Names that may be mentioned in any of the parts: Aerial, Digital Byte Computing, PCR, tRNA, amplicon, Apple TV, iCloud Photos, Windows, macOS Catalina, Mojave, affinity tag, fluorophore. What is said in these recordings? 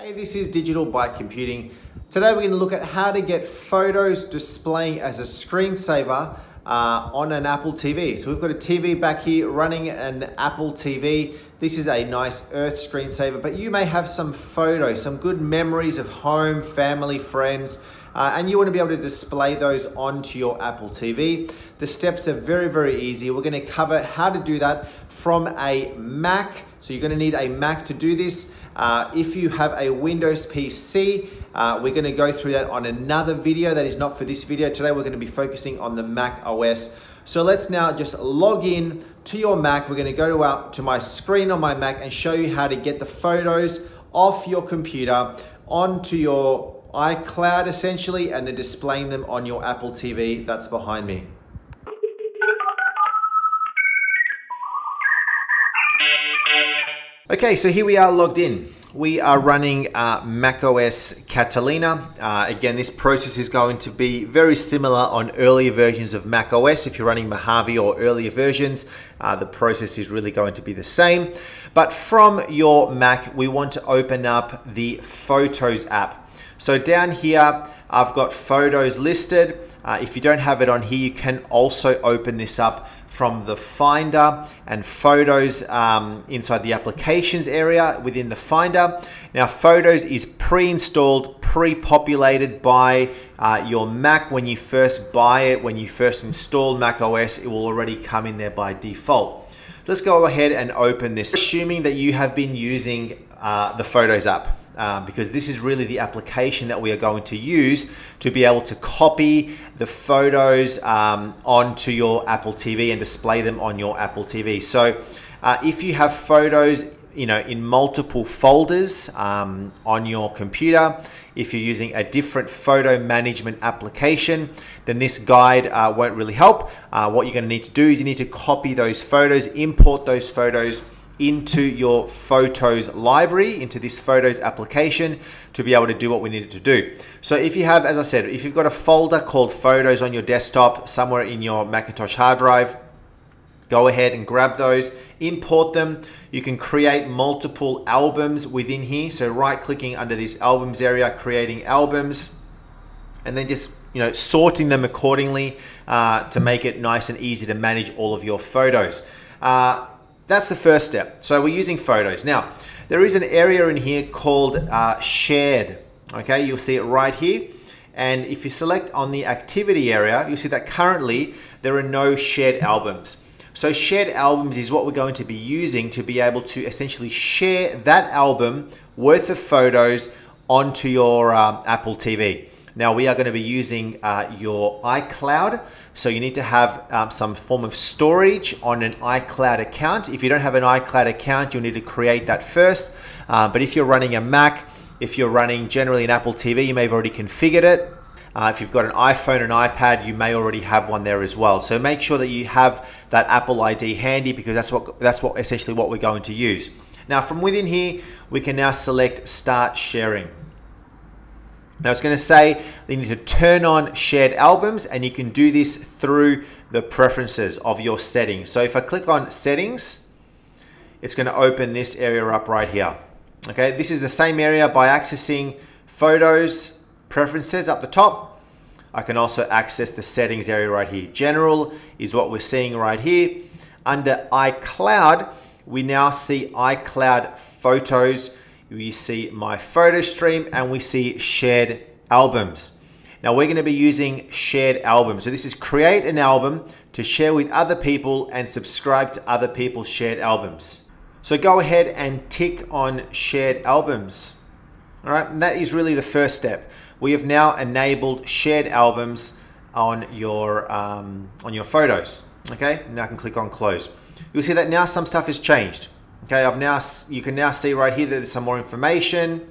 Hey, this is Digital Byte Computing. Today we're going to look at how to get photos displaying as a screensaver on an Apple TV. So we've got a TV back here running an Apple TV. This is a nice earth screensaver, but you may have some photos, some good memories of home, family, friends, and you want to be able to display those onto your Apple TV. The steps are very, very easy. We're going to cover how to do that from a Mac. So you're going to need a Mac to do this. If you have a Windows PC, we're going to go through that on another video. That is not for this video. Today we're going to be focusing on the Mac OS. So let's now just log in to your Mac. We're going to go to my screen on my Mac and show you how to get the photos off your computer onto your iCloud essentially, and then displaying them on your Apple TV that's behind me. Okay, so here we are logged in. We are running macOS Catalina. Again, this process is going to be very similar on earlier versions of macOS. If you're running Mojave or earlier versions, the process is really going to be the same. But from your Mac, we want to open up the Photos app. So down here, I've got photos listed. If you don't have it on here, you can also open this up from the Finder and Photos inside the Applications area within the Finder. Now, Photos is pre-installed, pre-populated by your Mac. When you first buy it, when you first install macOS, it will already come in there by default. Let's go ahead and open this, assuming that you have been using the Photos app. Because this is really the application that we are going to use to be able to copy the photos onto your Apple TV and display them on your Apple TV. So if you have photos, you know, in multiple folders on your computer, if you're using a different photo management application, then this guide won't really help. What you're going to need to do is you need to copy those photos, import those photos into your Photos library, into this Photos application, to be able to do what we needed to do. So if you have, as I said, if you've got a folder called Photos on your desktop, somewhere in your Macintosh hard drive, go ahead and grab those, import them. You can create multiple albums within here. So right-clicking under this albums area, creating albums, and then just, you know, sorting them accordingly to make it nice and easy to manage all of your photos. That's the first step. So we're using photos. Now, there is an area in here called shared. Okay, you'll see it right here. And if you select on the activity area, you'll see that currently there are no shared albums. So shared albums is what we're going to be using to be able to essentially share that album worth of photos onto your Apple TV. Now, we are going to be using your iCloud, so you need to have some form of storage on an iCloud account. If you don't have an iCloud account, you'll need to create that first. But if you're running a Mac, if you're running generally an Apple TV, you may have already configured it. If you've got an iPhone, an iPad, you may already have one there as well. So make sure that you have that Apple ID handy, because that's essentially what we're going to use. Now, from within here, we can now select Start Sharing. Now it's going to say you need to turn on shared albums, and you can do this through the preferences of your settings. So if I click on settings, it's going to open this area up right here. Okay, this is the same area. By accessing photos, preferences up the top, I can also access the settings area right here. General is what we're seeing right here. Under iCloud, we now see iCloud Photos. We see my photo stream, and we see shared albums. Now we're going to be using shared albums. So this is create an album to share with other people and subscribe to other people's shared albums. So go ahead and tick on shared albums. All right, and that is really the first step. We have now enabled shared albums on your photos. Okay, now I can click on close. You'll see that now some stuff has changed. Okay, you can now see right here that there's some more information.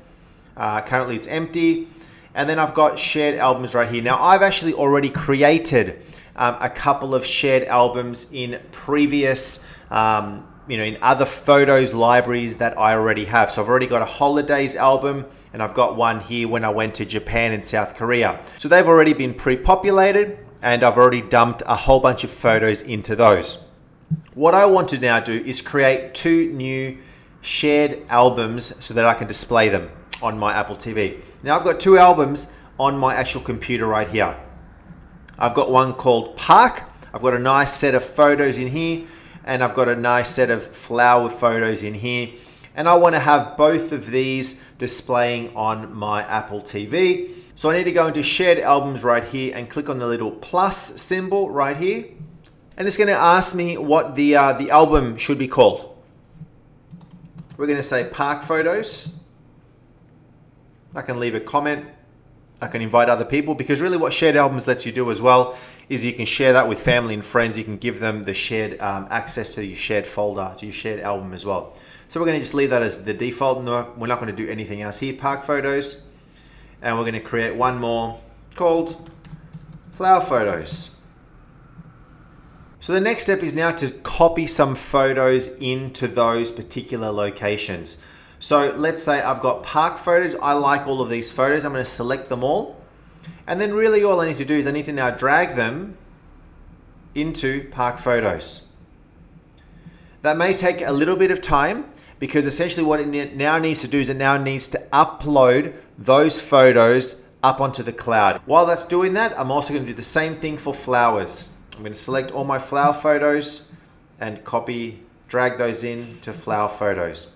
Currently it's empty. And then I've got shared albums right here. Now I've actually already created a couple of shared albums in previous, in other photos libraries that I already have. So I've already got a holidays album, and I've got one here when I went to Japan and South Korea. So they've already been pre-populated, and I've already dumped a whole bunch of photos into those. What I want to now do is create two new shared albums so that I can display them on my Apple TV. Now I've got two albums on my actual computer right here. I've got one called Park. I've got a nice set of photos in here, and I've got a nice set of flower photos in here. And I want to have both of these displaying on my Apple TV. So I need to go into shared albums right here and click on the little plus symbol right here. And it's going to ask me what the album should be called. We're going to say Park Photos. I can leave a comment. I can invite other people, because really what shared albums lets you do as well is you can share that with family and friends. You can give them the shared access to your shared folder, to your shared album as well. So we're going to just leave that as the default. No, we're not going to do anything else here. Park Photos. And we're going to create one more called Flower Photos. So the next step is now to copy some photos into those particular locations. So let's say I've got Park Photos. I like all of these photos. I'm going to select them all. And then really all I need to do is I need to now drag them into Park Photos. That may take a little bit of time, because essentially what it now needs to do is it now needs to upload those photos up onto the cloud. While that's doing that, I'm also going to do the same thing for flowers. I'm going to select all my flower photos and copy, drag those in to flower photos.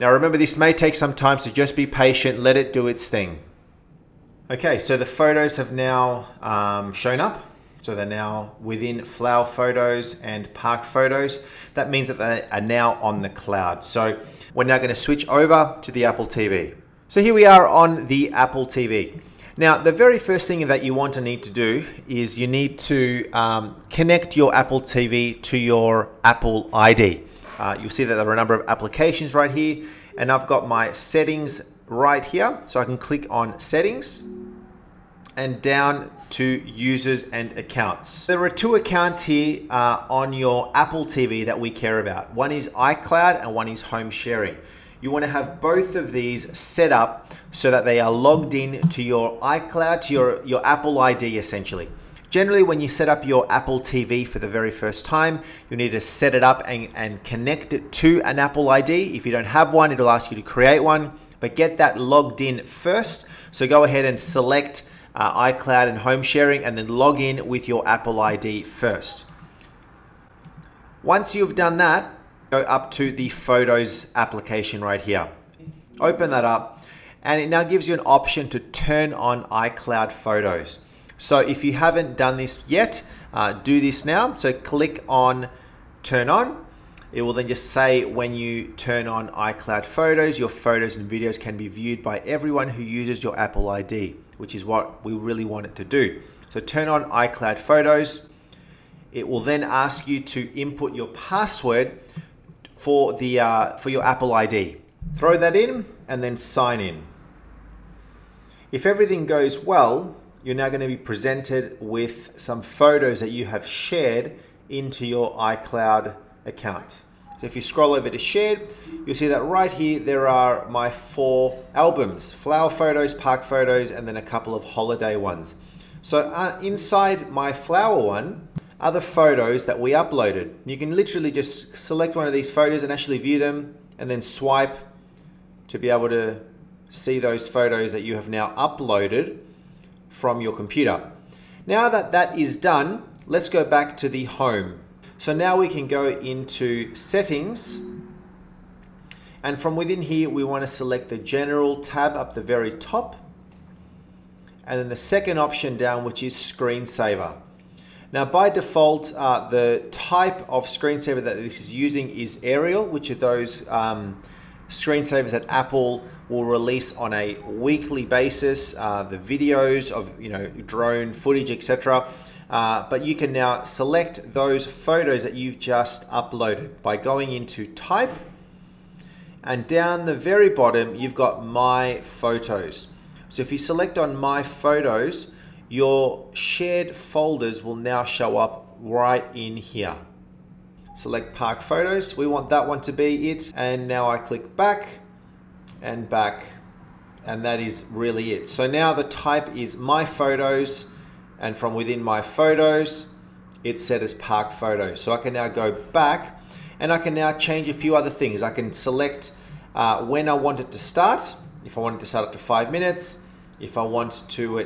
Now remember, this may take some time, so just be patient, let it do its thing. Okay, so the photos have now shown up. So they're now within Flower Photos and Park Photos. That means that they are now on the cloud. So we're now going to switch over to the Apple TV. So here we are on the Apple TV. Now, the very first thing that you want to need to do is you need to connect your Apple TV to your Apple ID. You'll see that there are a number of applications right here, and I've got my settings right here. So I can click on settings and down to users and accounts. There are two accounts here on your Apple TV that we care about. One is iCloud and one is home sharing. You want to have both of these set up so that they are logged in to your iCloud, to your Apple ID essentially. Generally, when you set up your Apple TV for the very first time, you need to set it up and connect it to an Apple ID. If you don't have one, it'll ask you to create one, but get that logged in first. So go ahead and select iCloud and home sharing, and then log in with your Apple ID first. Once you've done that, go up to the Photos application right here. Open that up, and it now gives you an option to turn on iCloud Photos. So if you haven't done this yet, do this now. So click on turn on. It will then just say when you turn on iCloud Photos, your photos and videos can be viewed by everyone who uses your Apple ID, which is what we really want it to do. So turn on iCloud Photos. It will then ask you to input your password for your Apple ID. Throw that in and then sign in. If everything goes well, you're now going to be presented with some photos that you have shared into your iCloud account. So if you scroll over to shared, you'll see that right here, there are my four albums: Flower Photos, Park Photos, and then a couple of holiday ones. So inside my flower one are the photos that we uploaded. You can literally just select one of these photos and actually view them, and then swipe to be able to see those photos that you have now uploaded from your computer. Now that that is done, let's go back to the home. So now we can go into settings, and from within here, we want to select the general tab up the very top, and then the second option down, which is screensaver. Now by default, the type of screensaver that this is using is Aerial, which are those screensavers that Apple will release on a weekly basis, the videos of, you know, drone footage, etc. But you can now select those photos that you've just uploaded by going into type, and down the very bottom, you've got my photos. So if you select on my photos, your shared folders will now show up right in here. Select Park Photos. We want that one to be it. And now I click back and back, and that is really it. So now the type is my photos, and from within my photos, it's set as Park Photos. So I can now go back, and I can now change a few other things. I can select when I want it to start. if I wanted to set it to 5 minutes, if I want to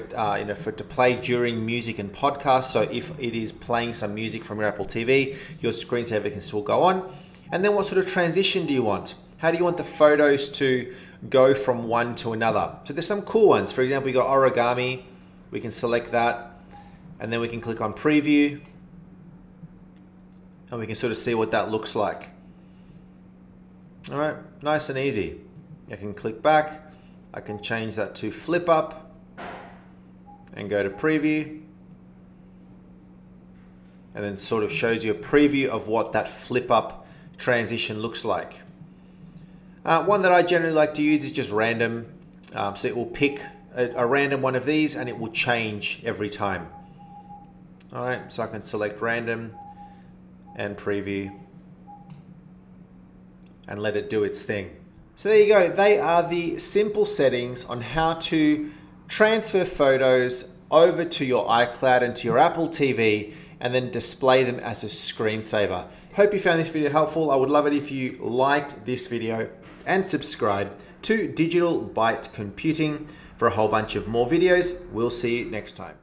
for it to play during music and podcasts. So if it is playing some music from your Apple TV, your screensaver can still go on. And then what sort of transition do you want? How do you want the photos to go from one to another? So there's some cool ones. For example, you got origami. We can select that, and then we can click on preview, and we can sort of see what that looks like. All right, nice and easy. I can click back. I can change that to flip up and go to preview, and then sort of shows you a preview of what that flip up transition looks like. One that I generally like to use is just random. So it will pick a random one of these and it will change every time. All right, so I can select random and preview and let it do its thing. So there you go, they are the simple settings on how to transfer photos over to your iCloud and to your Apple TV and then display them as a screensaver. Hope you found this video helpful. I would love it if you liked this video and subscribe to Digital Byte Computing for a whole bunch of more videos. We'll see you next time.